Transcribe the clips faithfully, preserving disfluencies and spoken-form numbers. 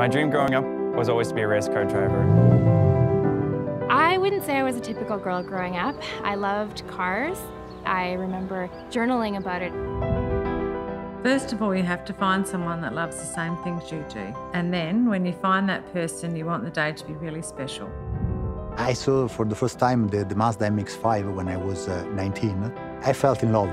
My dream growing up was always to be a race car driver. I wouldn't say I was a typical girl growing up. I loved cars. I remember journaling about it. First of all, you have to find someone that loves the same things you do. And then when you find that person, you want the day to be really special. I saw for the first time the, the Mazda M X five when I was uh, nineteen. I felt in love.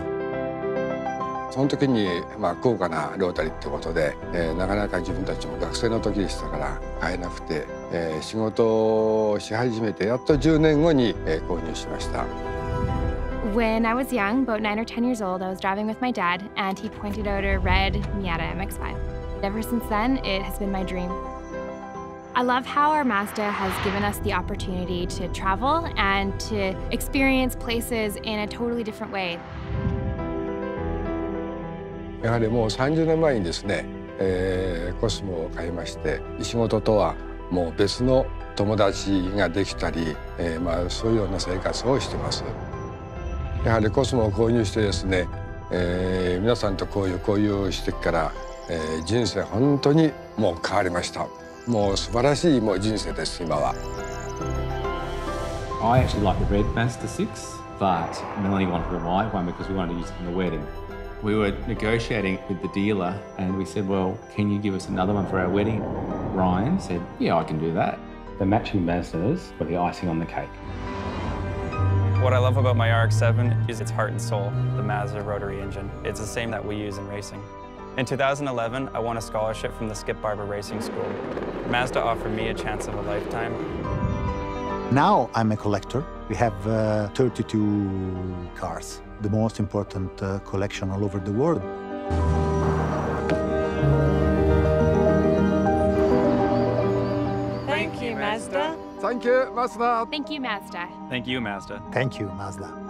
その時に、まあ、高価なロータリーってことで、えー、なかなか自分たちも学生の時でしたから買えなくて、えー、仕事をし始めてやっとじゅうねんごに、えー、購入しました。 When I was young, about nine or ten years old, I was driving with my dad and he pointed out a red Miata M X five. Ever since then, it has been my dream. I love how our Mazda has given us the opportunity to travel and to experience places in a totally different way. やはりもうさんじゅうねんまえにですね、えー、コスモを買いまして、仕事とはもう別の友達ができたり、えー、まあそういうような生活をしてます。やはりコスモを購入してですね、えー、皆さんとこういう交流してから、えー、人生本当にもう変わりました。もう素晴らしいもう人生です今は。I actually like the red Mazda six, but Melanie wanted to buy one because we wanted to use it in the wedding. We were negotiating with the dealer and we said, well, can you give us another one for our wedding? Ryan said, yeah, I can do that. The matching Mazdas were the icing on the cake. What I love about my R X seven is its heart and soul, the Mazda rotary engine. It's the same that we use in racing. In two thousand eleven, I won a scholarship from the Skip Barber Racing School. Mazda offered me a chance of a lifetime. Now I'm a collector. We have uh, thirty-two cars, the most important uh, collection all over the world. Thank you, Mazda. Thank you, Mazda. Thank you, Mazda. Thank you, Mazda. Thank you, Mazda.